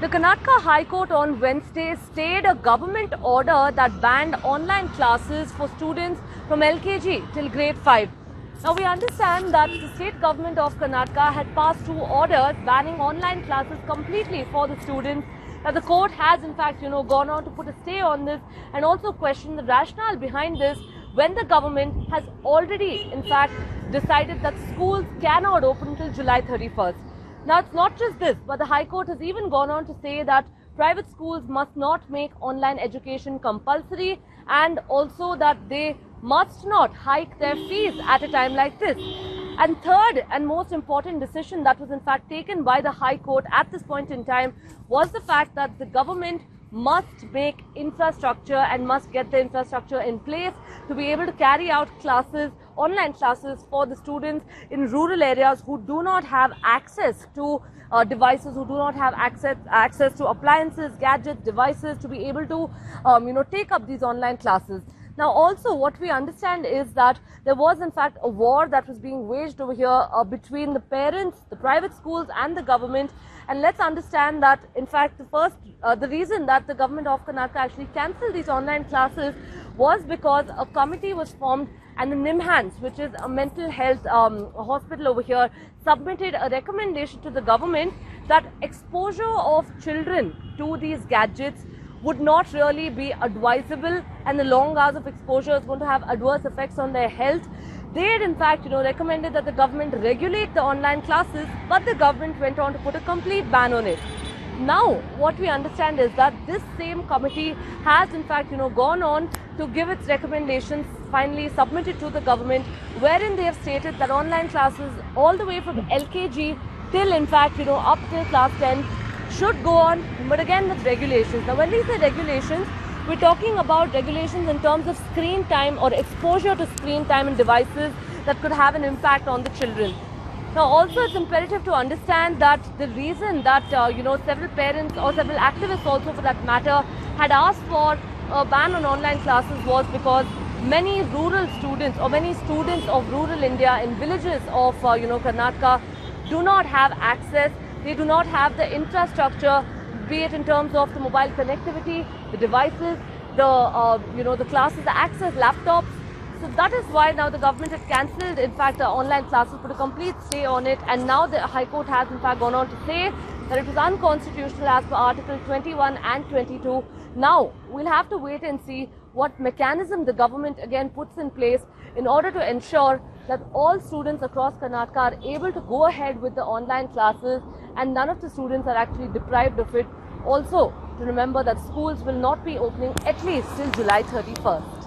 The Karnataka High Court on Wednesday stayed a government order that banned online classes for students from LKG till grade 5. Now we understand that the state government of Karnataka had passed two orders banning online classes completely for the students. Now the court has in fact gone on to put a stay on this and also questioned the rationale behind this when the government has already in fact decided that schools cannot open till July 31st. Now, it's not just this, but the High Court has even gone on to say that private schools must not make online education compulsory and also that they must not hike their fees at a time like this. And third and most important decision that was in fact taken by the High Court at this point in time was the fact that the government must make infrastructure and must get the infrastructure in place to be able to carry out classes, online classes for the students in rural areas who do not have access to devices, who do not have access to appliances, gadgets, devices to be able to take up these online classes. Now also what we understand is that there was in fact a war that was being waged over here between the parents, the private schools and the government. And let's understand that in fact the reason that the government of Karnataka actually cancelled these online classes was because a committee was formed and the Nimhans, which is a mental health hospital over here, submitted a recommendation to the government that exposure of children to these gadgets would not really be advisable and the long hours of exposure is going to have adverse effects on their health. They had in fact recommended that the government regulate the online classes, but the government went on to put a complete ban on it. Now what we understand is that this same committee has in fact gone on to give its recommendations finally submitted to the government, wherein they have stated that online classes all the way from LKG till in fact up till class 10 should go on, but again with regulations. Now when we say regulations, we're talking about regulations in terms of screen time or exposure to screen time and devices that could have an impact on the children. Now also it's imperative to understand that the reason that several parents or several activists also for that matter had asked for a ban on online classes was because many rural students or many students of rural India in villages of Karnataka do not have access. They do not have the infrastructure, be it in terms of the mobile connectivity, the devices, the the classes, the access, laptops. So that is why now the government has cancelled, in fact, the online classes, put a complete stay on it, and now the High Court has in fact gone on to say that it was unconstitutional as per Article 21 and 22. Now we'll have to wait and see what mechanism the government again puts in place in order to ensure that all students across Karnataka are able to go ahead with the online classes and none of the students are actually deprived of it. Also, to remember that schools will not be opening at least till July 31st.